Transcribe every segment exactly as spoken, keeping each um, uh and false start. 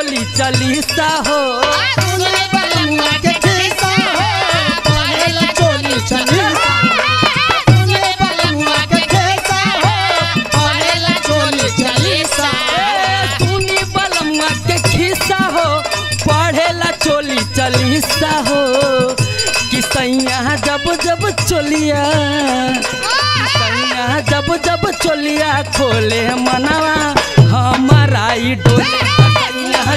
डोली चली साहो हो किसैया जब जब चोलिया किसैया जब जब चोलिया खोले मनवा हमरा इ डोले किसैया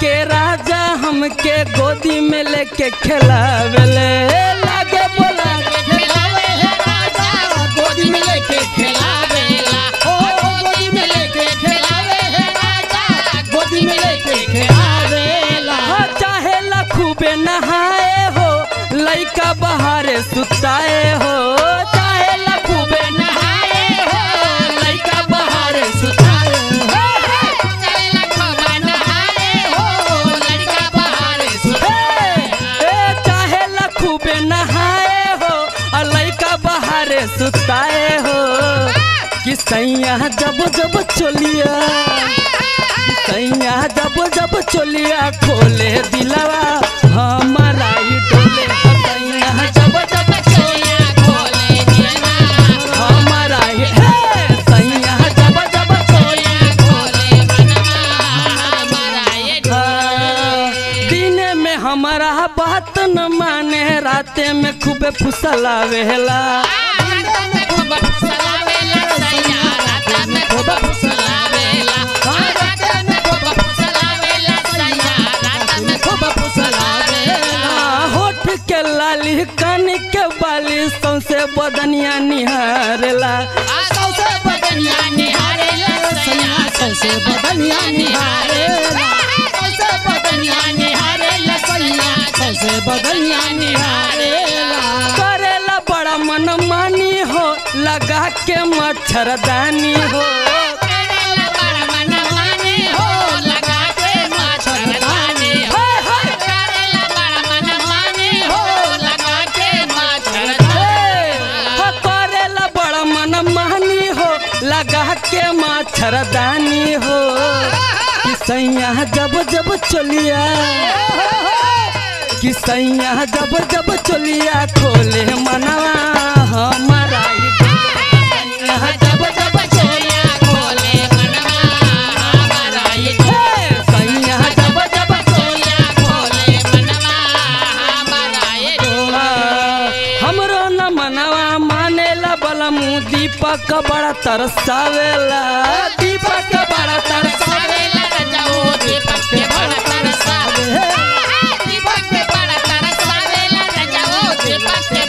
के राजा हमके गोदी में लेके खेलावेले लागे बोला खेलावे है राजा गोदी में लेके खेलावेला ओ गोदी में लेके खेलावे है राजा गोदी में लेके खेलावेला चाहे लखूबे नहाए हो लइका बहारे सुताए हो चाहे लखूबे नहाए हो लइका बहारे सुताए हो सुताए हो किसैया जब जब चोलिया किसैया जब जब चोलिया खोले दिलवा हमरा इ डोले किसैया जब जब चोलिया खोले दिलवा हमरा इ किसैया जब जब चोलिया खोले मनवा हमरा इ डोले दिन में हमारा बात न माने राते में खूबे फुसलावेला होठ के लाली कान के बाली सौंसे बदनिया निहारेला सौंसे बदनिया निहारेला सौंसे बदनिया निहारेला सौंसे बदनिया निहारेला सौंसे बदनिया निहारेला करेला बड़ा मनमानी हो लगा के मच्छरदानी हो करेला बड़ा मनमानी हो लगा के मच्छरदानी हो करेला बड़ा मनमानी हो लगा के मच्छरदानी हो करेला बड़ा मनमानी हो लगा के मच्छरदानी हो किसैया जब जब चोलिया किसैया जब जब चोलिया खोले मनवा हमरा इ डोले जब जब चोलिया खोले मनवा हमरा इ डोले सैया जब जब चोलिया खोले मनवा हमरा इ डोले हमरो न मनवा मानेला बलमु दीपक बड़ा तरसावेला दीपक बड़ा तरसावेला जाओ दीपक के बड़ा तरसावेला दीपक के बड़ा तरसावेला जाओ दीपक के बड़ा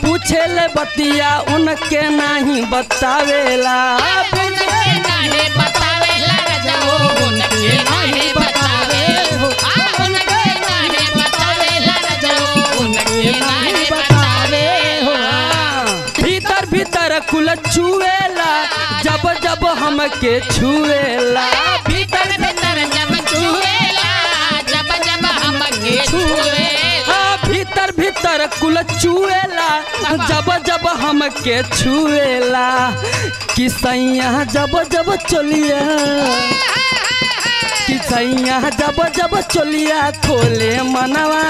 पूछेले बतिया उनके नहीं बतावेला उनके नहीं बतावेला रजाओ उनके नहीं बतावे हो उनके नहीं बतावेला रजाओ उनके नहीं बतावे हो भीतर भीतर कुल छुएला जब जब हमके छुएला भीतर भीतर जब छुएला जब जब हमके छुए भीतर भीतर कुल छुएला जब जब हमके छुएला किसैया जब जब चोलिया किसैया जब जब चोलिया खोले मनवा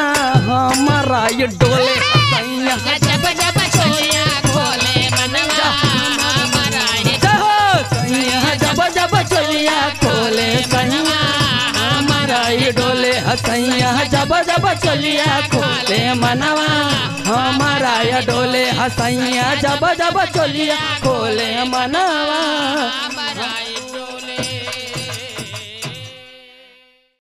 हमरा इ डोले किसैया जब जब चोलिया खोले मनवा हमरा इ डोले जब जब चोलिया खोले मनवा हमरा इ डोले हसैया जब जब चोलिया खोले मनवा हमरा इ डोले हसैया जब जब चोलिया खोले मनवा।